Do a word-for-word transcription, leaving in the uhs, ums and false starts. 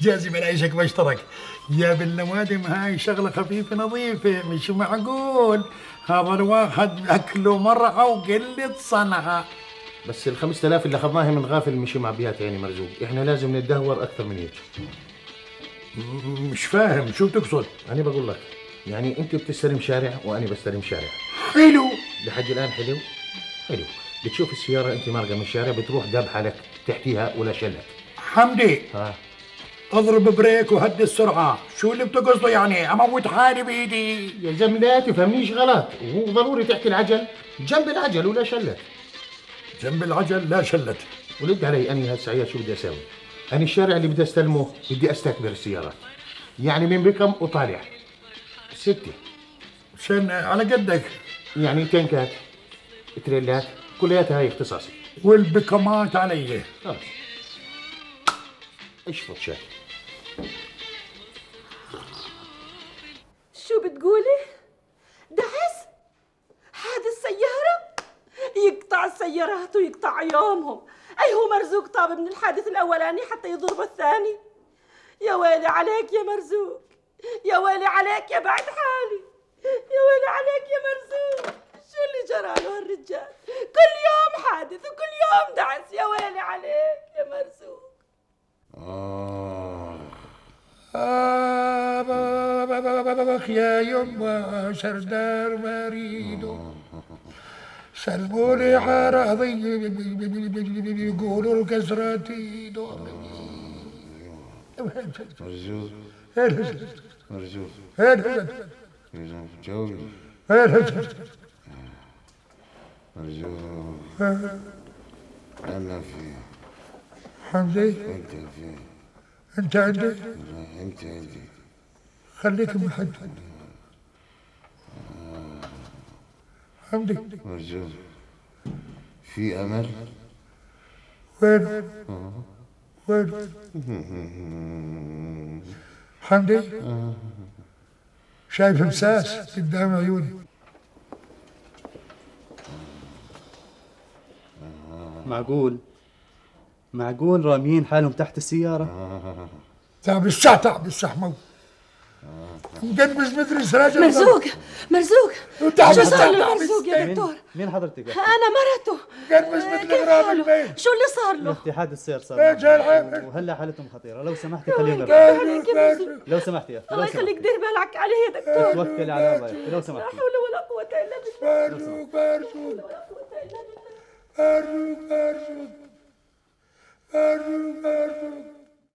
جازم من عيشك باشترك يا بالنوادم. هاي شغله خفيفه نظيفه، مش معقول هذا الواحد اكله مرعى وقله صنعه. بس ال خمسة آلاف اللي اخذناها من غافل مشي مع بيات يعني مرزوق، احنا لازم نتدهور اكثر من هيك. مش فاهم شو تقصد؟ انا بقول لك يعني انت بتستلم شارع وانا بستلم شارع. حلو لحد الان. حلو حلو. بتشوف السياره انت مارقه من الشارع بتروح دبحه لك تحتيها ولا شلك. حمدي ها اضرب بريك وهدي السرعه. شو اللي بتقصده يعني؟ اموت حالي بايدي يا زلمه؟ لا تفهمنيش غلط، وهو ضروري تحكي العجل جنب العجل ولا شلت. جنب العجل لا شلت. ولد علي اني هسه عيال شو بدي اسوي؟ انا الشارع اللي بدي استلمه بدي استكبر السيارات يعني من بكم وطالع ستة عشان على قدك يعني تنكات تريلات كلياتها هاي اختصاصي والبكمات علي. خلص اشفط شاي. شو بتقولي؟ دعس حادث سيارة؟ يقطع السيارات ويقطع يومهم. أي هو مرزوق طاب من الحادث الأولاني حتى يضربه الثاني. يا ويلي عليك يا مرزوق، يا ويلي عليك يا بعد حالي، يا ويلي عليك يا مرزوق. شو اللي جرى له هالرجال؟ كل يوم حادث وكل يوم دعس. يا ويلي عليك يا مرزوق. آه آه يا يما سردار بريدو سلموني عراضي يقولوا الكسراتي دور مرزوق مرزوق مرزوق مرزوق. أنا في حمدي انت فين؟ انت عندي؟ انت عندي. خليك محد حمدي. مرزوق في امل؟ وين؟ وين؟ حمدي شايف مساس قدام عيوني. معقول معقول راميين حالهم تحت السيارة؟ تعب الساعة تعب الساعة موت. مقنبز مدري سراجة مرزوق مرزوق شو صار له مرزوق يا دكتور؟ مين حضرتك؟ أنا مرته. مقنبز مثل غرام البيت. شو اللي صار له؟ في حادث سير صار وهلا حالتهم خطيرة. لو سمحتي خليهم لو سمحتي يا أخي الله يخليك دير بالك عليه يا دكتور. توكلي على الله يا أخي لو سمحتي. لا حول ولا قوة إلا بالله. مرزوق مرزوق مرزوق مرزوق مرزوق.